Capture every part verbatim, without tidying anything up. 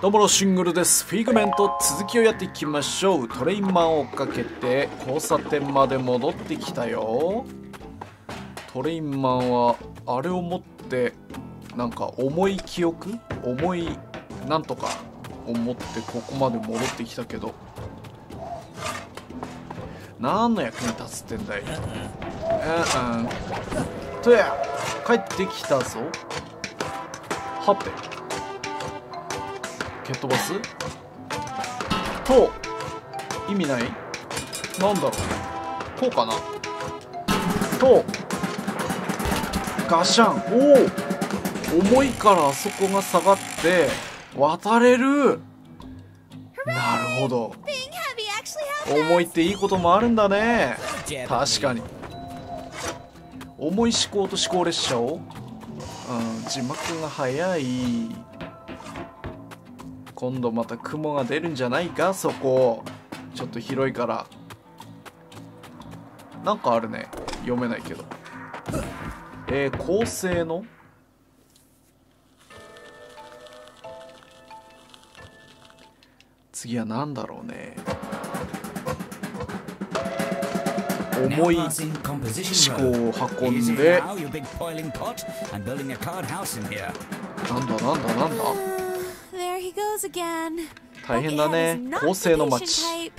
どうもシングルです。フィグメント続きをやっていきましょう。トレインマンを追っかけて交差点まで戻ってきたよ。トレインマンはあれを持ってなんか重い記憶重いなんとかを持ってここまで戻ってきたけど何の役に立つってんだい。うんうんとや帰ってきたぞ。はて蹴っ飛ばすと意味ないなんだろうこうかなとガシャン。おお重いからあそこが下がって渡れる。なるほど重いっていいこともあるんだね。確かに重い思考と思考列車を、うん、字幕が早い。今度また雲が出るんじゃないか。そこちょっと広いからなんかあるね読めないけどえー、構成の次は何だろうね。重い思考を運んでなんだなんだなんだ大変だね。構成の街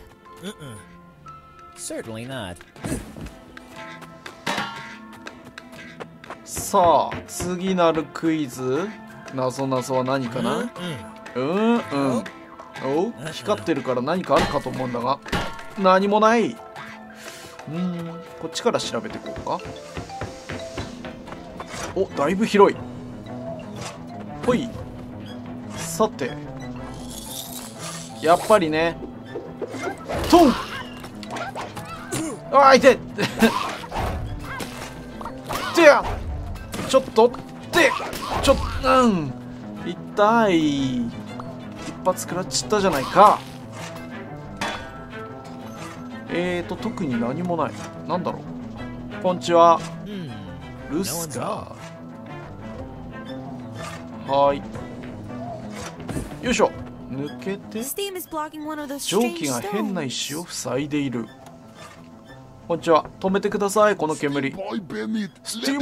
さあ次なるクイズなぞなぞは何かな。うんうんお光ってるから何かあるかと思うんだが何もない。うんこっちから調べていこうか。おだいぶ広いほい。さてやっぱりねトンあー痛いてやちょっとってちょっうん痛い。一発食らっちったじゃないか。えーと特に何もない。なんだろうこんにちはルスカはいよいしょ抜けて蒸気が変な石を塞いでいる。こんにちは止めてくださいこの煙。スティ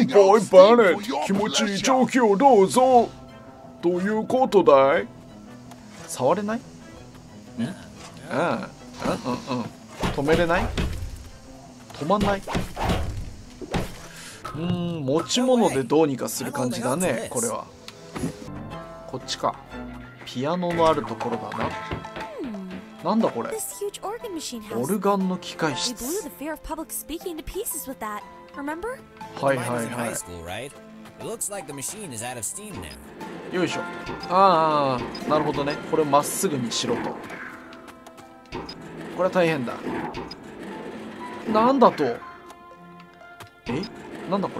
ンボーイ・バネット気持ちいい蒸気をどうぞ。どういうことだい触れないうんうんうんうん止めれない止まんない。うーん持ち物でどうにかする感じだねこれは。こっちかピアノのあるところだな。なんだこれオルガンの機械室。はいはいはいよいしょああなるほどねこれまっすぐにしろと。これは大変だ。なんだとえなんだこ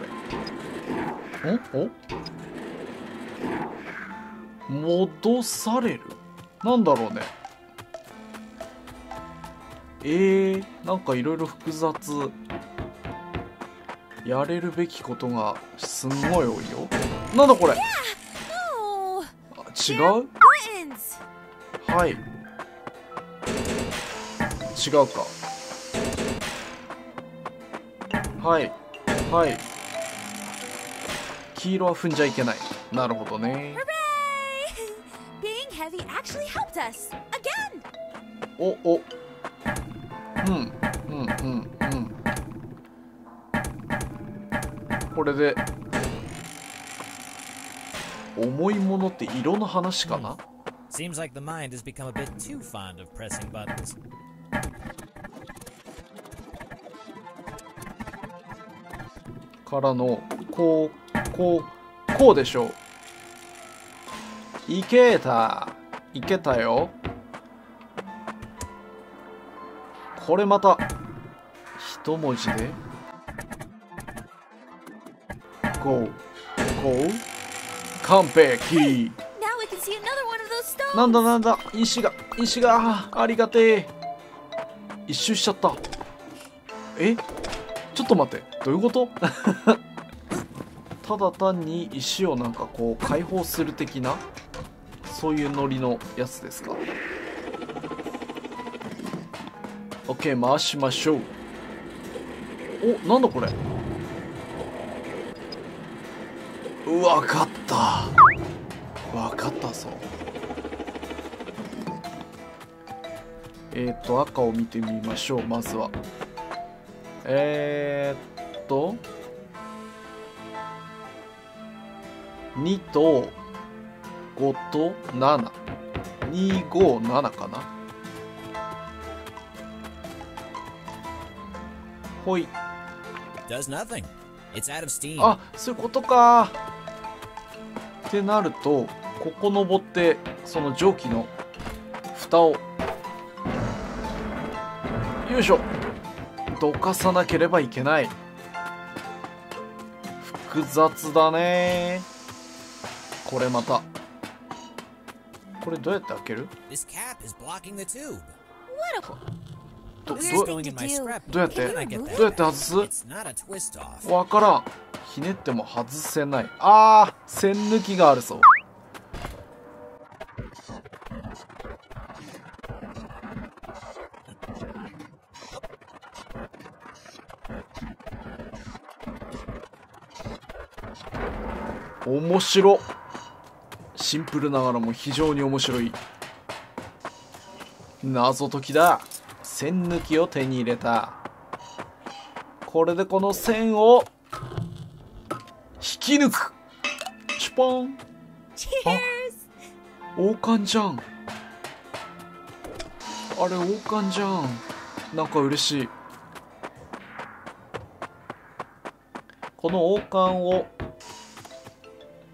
れんお戻されるなんだろうね。えー、なんかいろいろ複雑やれるべきことがすんごい多いよ。なんだこれ違うはい違うかはいはい黄色は踏んじゃいけない。なるほどねおおうんうんうんうんこれで重いものって色の話かな。からのこうこうこうでしょう。いけたいけたよ。これまた一文字でゴーゴー完璧。なんだなんだ石が石がありがてえ。一周しちゃったえちょっと待ってどういうことただ単に石をなんかこう解放する的なそういうノリのやつですか。 OK、 回しましょう。お、なんだこれ。うわ、分かった、分かったぞ。えっと赤を見てみましょう。まずはえー、っとにとごとななにごななかな。ほい。あ、そういうことか。ってなるとここ登ってその蒸気の蓋をよいしょどかさなければいけない。複雑だねこれ。またこれどうやって開ける？ど、ど、どうやってどうやって外す？わからん。ひねっても外せない。あー、栓抜きがあるぞ。面白。シンプルながらも非常に面白い謎解きだ。栓抜きを手に入れた。これでこの栓を引き抜く。シュポン。あ、王冠じゃん。あれ王冠じゃん。なんか嬉しい。この王冠を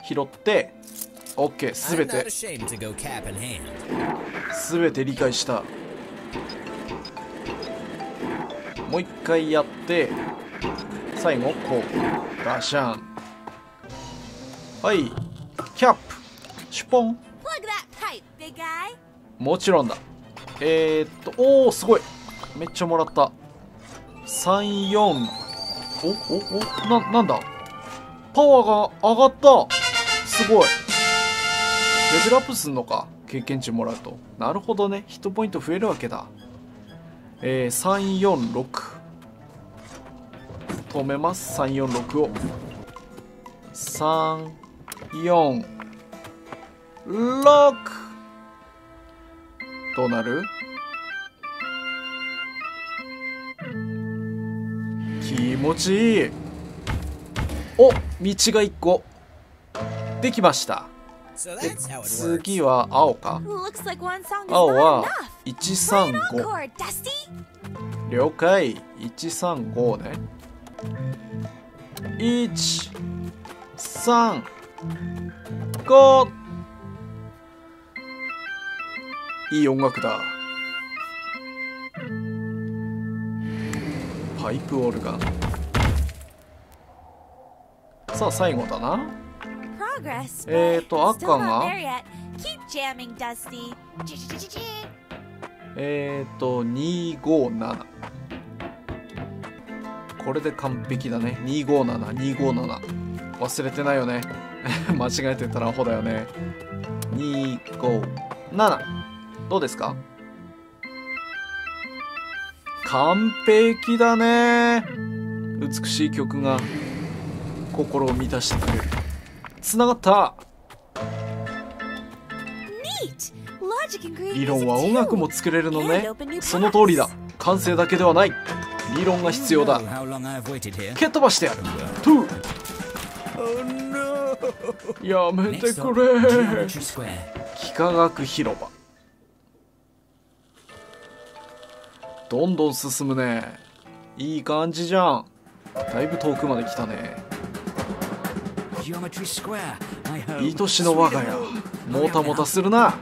拾って OK、 すべてすべて理解した。もう一回やって最後こうガシャン。はい、キャップシュポン。もちろんだ。えー、っとおお、すごい、めっちゃもらった。さんじゅうよん。おおお、な、なんだ、パワーが上がった。すごい。レベルアップすんのか、経験値もらうと。なるほどね、ヒットポイント増えるわけだ。えー、さんよんろく止めます。さんよんろくをさんよんろく。どうなる？気持ちいい。お、道がいっこできました。で次は青か。青はひゃくさんじゅうご。了解、ひゃくさんじゅうごね。いちさんご。いい音楽だ。パイプオルガン。さあ最後だな。えーと赤がえーとにごなな。これで完璧だね。にごななにごなな忘れてないよね間違えてたらアホだよね。にごななどうですか？完璧だね。美しい曲が心を満たしてくれる。つながった。理論は音楽も作れるのね。その通りだ。感性だけではない、理論が必要だ。蹴っ飛ばしてやる。トゥー、やめてくれ。幾何学広場。どんどん進むね。いい感じじゃん。だいぶ遠くまで来たね。いとしの我が家、もたもたするな。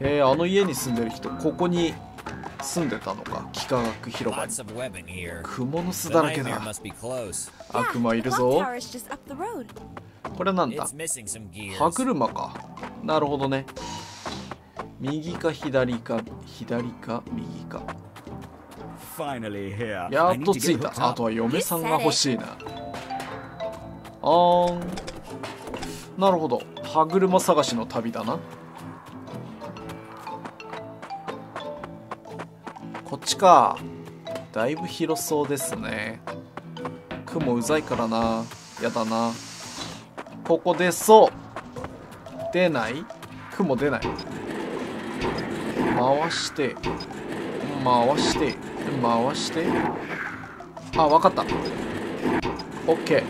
えー、あの家に住んでる人、ここに住んでたのか。幾何学広場に蜘蛛の巣だらけだ。悪魔いるぞ。これなんだ、歯車か。なるほどね。右か左か、左か右か。やっと着いた。あとは嫁さんが欲しいな。あーん。なるほど、歯車探しの旅だな。こっちか。だいぶ広そうですね。雲うざいからな。やだな。ここ出そう。出ない。雲出ない。回して回して回して。あ、わかった。 OK。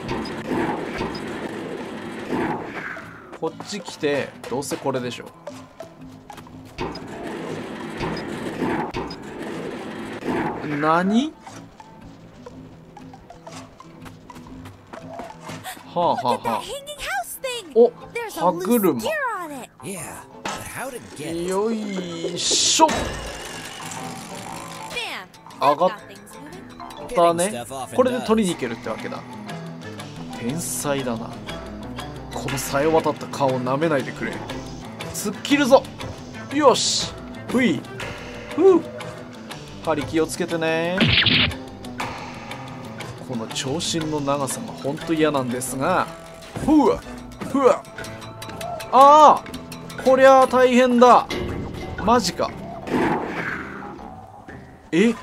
こっち来てどうせこれでしょ。何？はあはあはあ。お、歯車。よいしょ。上がったね。これで取りに行けるってわけだ。天才だな。このさえ渡った顔を舐めないでくれ。突っ切るぞ。よし。ふい。ふう。針気をつけてね。この長身の長さがほんと嫌なんですが。ふわふわ。ああ、こりゃ大変だ。マジか。え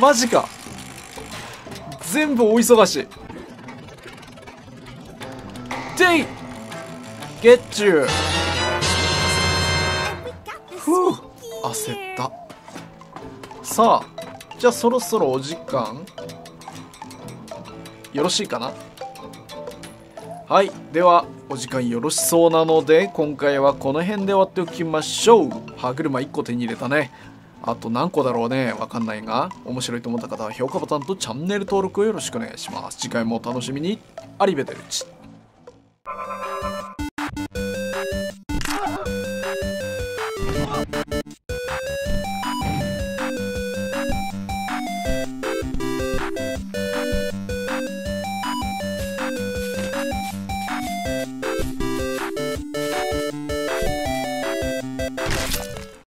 マジか。全部大忙し。デイゲッチュー。ふう、焦った。さあ、じゃあそろそろお時間よろしいかな。はい、ではお時間よろしそうなので今回はこの辺で終わっておきましょう。歯車いっこ手に入れたね。あと何個だろうね、わかんないが、面白いと思った方は評価ボタンとチャンネル登録をよろしくお願いします。次回もお楽しみに。アリベデルチ。